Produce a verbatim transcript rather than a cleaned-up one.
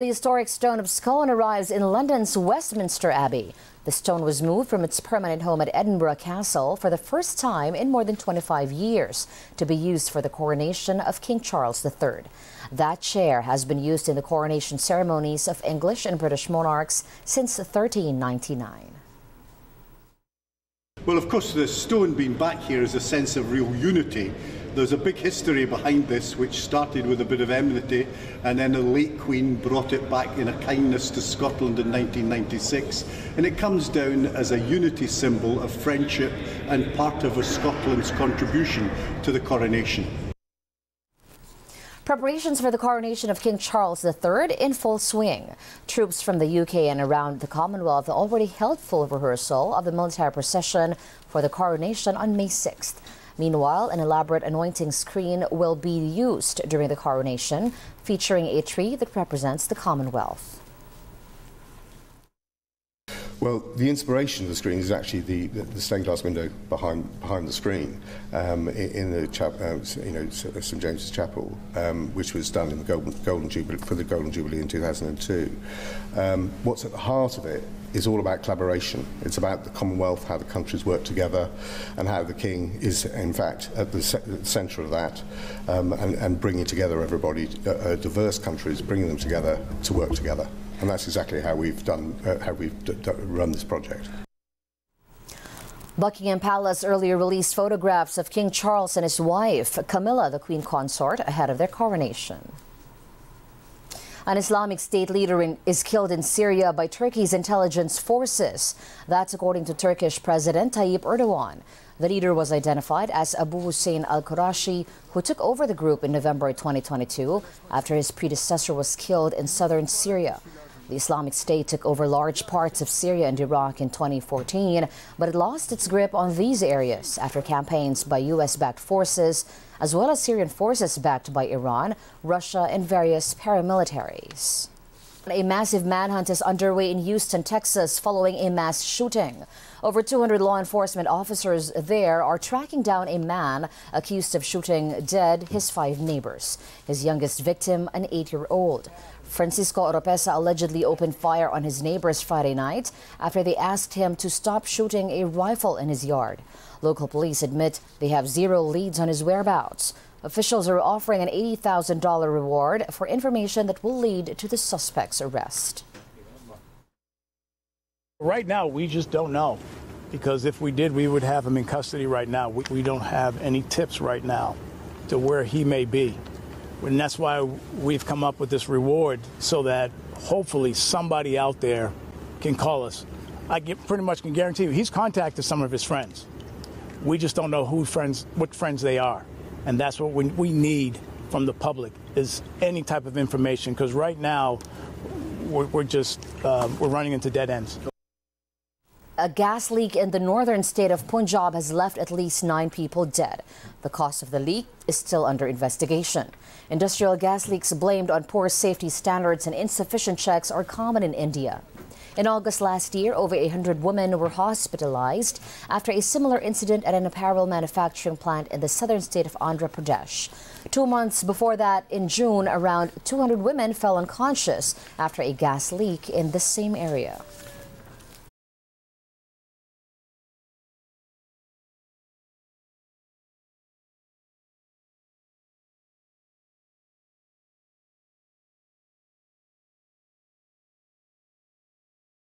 The historic Stone of Scone arrives in London's Westminster Abbey. The stone was moved from its permanent home at Edinburgh Castle for the first time in more than twenty-five years to be used for the coronation of King Charles the third. That chair has been used in the coronation ceremonies of English and British monarchs since thirteen ninety-nine. Well, of course, the stone being back here is a sense of real unity. There's a big history behind this, which started with a bit of enmity, and then the late Queen brought it back in a kindness to Scotland in nineteen ninety-six, and it comes down as a unity symbol of friendship and part of Scotland's contribution to the coronation. Preparations for the coronation of King Charles the third in full swing. Troops from the U K and around the Commonwealth already held full rehearsal of the military procession for the coronation on May sixth. Meanwhile, an elaborate anointing screen will be used during the coronation, featuring a tree that represents the Commonwealth. Well, the inspiration of the screen is actually the, the, the stained glass window behind behind the screen um, in the chap, uh, you know Saint James's Chapel, um, which was done in the Golden, Golden Jubilee for the Golden Jubilee in two thousand two. Um, what's at the heart of it is all about collaboration. It's about the Commonwealth, how the countries work together, and how the King is in fact at the centre of that, um, and, and bringing together everybody, uh, diverse countries, bringing them together to work together. And that's exactly how we've done, uh, how we've d d run this project. Buckingham Palace earlier released photographs of King Charles and his wife, Camilla, the Queen Consort, ahead of their coronation. An Islamic State leader in, is killed in Syria by Turkey's intelligence forces. That's according to Turkish President Tayyip Erdogan. The leader was identified as Abu Hussein al-Qurashi, who took over the group in November twenty twenty-two after his predecessor was killed in southern Syria. The Islamic State took over large parts of Syria and Iraq in twenty fourteen, but it lost its grip on these areas after campaigns by U S-backed forces, as well as Syrian forces backed by Iran, Russia, and various paramilitaries. A massive manhunt is underway in Houston, Texas, following a mass shooting. Over two hundred law enforcement officers there are tracking down a man accused of shooting dead his five neighbors. His youngest victim, an eight-year-old. Francisco Oropesa allegedly opened fire on his neighbors Friday night after they asked him to stop shooting a rifle in his yard. Local police admit they have zero leads on his whereabouts. Officials are offering an eighty thousand dollar reward for information that will lead to the suspect's arrest. Right now, we just don't know, because if we did, we would have him in custody right now. We, we don't have any tips right now to where he may be. And that's why we've come up with this reward, so that hopefully somebody out there can call us. I get, pretty much can guarantee you he's contacted some of his friends. We just don't know who friends, what friends they are. And that's what we, we need from the public, is any type of information, because right now we're, we're just uh, we're running into dead ends. A gas leak in the northern state of Punjab has left at least nine people dead. The cause of the leak is still under investigation. Industrial gas leaks blamed on poor safety standards and insufficient checks are common in India. In August last year, over one hundred women were hospitalized after a similar incident at an apparel manufacturing plant in the southern state of Andhra Pradesh. Two months before that, in June, around two hundred women fell unconscious after a gas leak in the same area.